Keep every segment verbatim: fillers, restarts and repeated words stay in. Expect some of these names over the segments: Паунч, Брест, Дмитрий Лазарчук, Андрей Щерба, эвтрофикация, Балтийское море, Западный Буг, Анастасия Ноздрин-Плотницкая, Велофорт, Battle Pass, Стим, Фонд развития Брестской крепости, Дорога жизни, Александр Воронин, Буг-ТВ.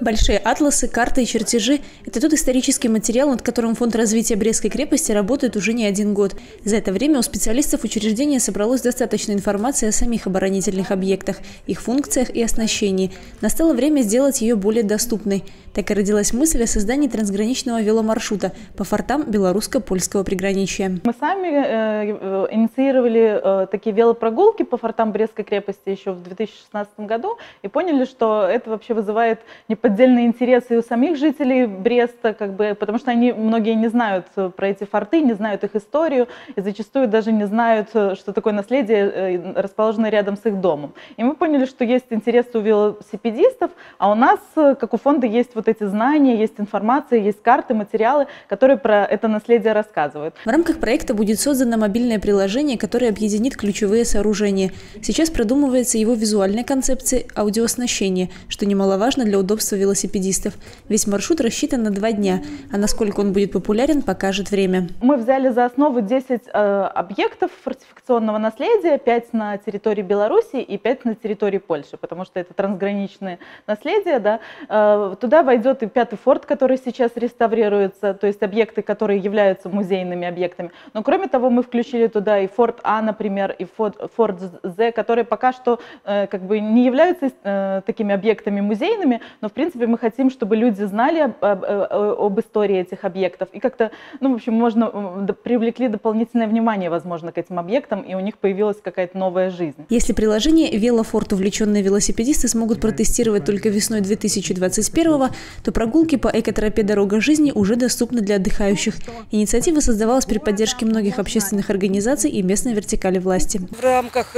Большие атласы, карты и чертежи – это тот исторический материал, над которым Фонд развития Брестской крепости работает уже не один год. За это время у специалистов учреждения собралось достаточно информации о самих оборонительных объектах, их функциях и оснащении. Настало время сделать ее более доступной. Так и родилась мысль о создании трансграничного веломаршрута по фортам белорусско-польского приграничия. Мы сами э, инициировали э, такие велопрогулки по фортам Брестской крепости еще в две тысячи шестнадцатом году и поняли, что это вообще вызывает неподдельный интерес и у самих жителей Бреста, как бы, потому что они многие не знают про эти форты, не знают их историю и зачастую даже не знают, что такое наследие, расположенное рядом с их домом. И мы поняли, что есть интерес у велосипедистов, а у нас, как у фонда, есть вот эти знания, есть информация, есть карты, материалы, которые про это наследие рассказывают. В рамках проекта будет создано мобильное приложение, которое объединит ключевые сооружения. Сейчас продумывается его визуальная концепция аудиооснащения, что немаловажно для удобства велосипедистов. Весь маршрут рассчитан на два дня, а насколько он будет популярен, покажет время. Мы взяли за основу десять э, объектов фортификационного наследия, пять на территории Беларуси и пять на территории Польши, потому что это трансграничное наследие. Да? Э, туда войдет и пятый форт, который сейчас реставрируется, то есть объекты, которые являются музейными объектами. Но кроме того, мы включили туда и форт А, например, и форт, форт З, которые пока что э, как бы не являются э, такими объектами музейными, но в принципе В принципе, мы хотим, чтобы люди знали об, об, об истории этих объектов. И как-то, ну, в общем, можно, привлекли дополнительное внимание, возможно, к этим объектам, и у них появилась какая-то новая жизнь. Если приложение «Велофорт» увлеченные велосипедисты смогут протестировать только весной две тысячи двадцать первого, то прогулки по экотропе «Дорога жизни» уже доступны для отдыхающих. Инициатива создавалась при поддержке многих общественных организаций и местной вертикали власти. В рамках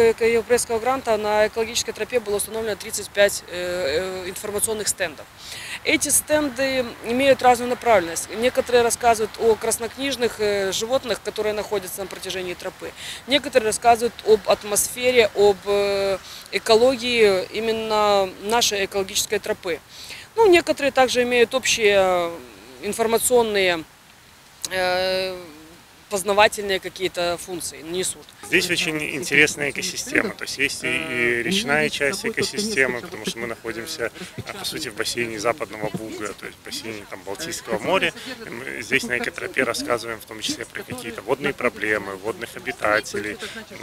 Брестского гранта на экологической тропе было установлено тридцать пять информационных стендов. Эти стенды имеют разную направленность. Некоторые рассказывают о краснокнижных животных, которые находятся на протяжении тропы. Некоторые рассказывают об атмосфере, об экологии именно нашей экологической тропы. Ну, некоторые также имеют общие информационные, познавательные какие-то функции несут. Здесь очень интересная экосистема, то есть есть и речная часть экосистемы, потому что мы находимся, по сути, в бассейне Западного Буга, то есть в бассейне там, Балтийского моря. Мы здесь на экотропе рассказываем в том числе про какие-то водные проблемы, водных обитателей,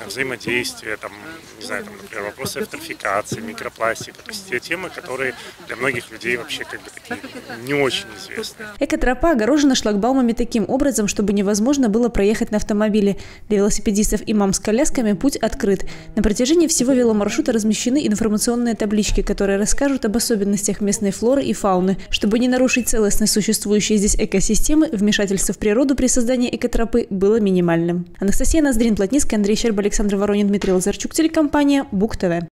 взаимодействие, там, не знаю, там, например, вопросы эвтрофикации, микропластика, то есть те темы, которые для многих людей вообще как бы такие не очень известны. Экотропа огорожена шлагбаумами таким образом, чтобы невозможно было проехать на автомобиле. Для велосипедистов и мам с колясками путь открыт. На протяжении всего веломаршрута размещены информационные таблички, которые расскажут об особенностях местной флоры и фауны. Чтобы не нарушить целостность существующей здесь экосистемы, вмешательство в природу при создании экотропы было минимальным. Анастасия Ноздрин-Плотницкая, Андрей Щерба, Александр Воронин, Дмитрий Лазарчук, телекомпания Буг-ТВ.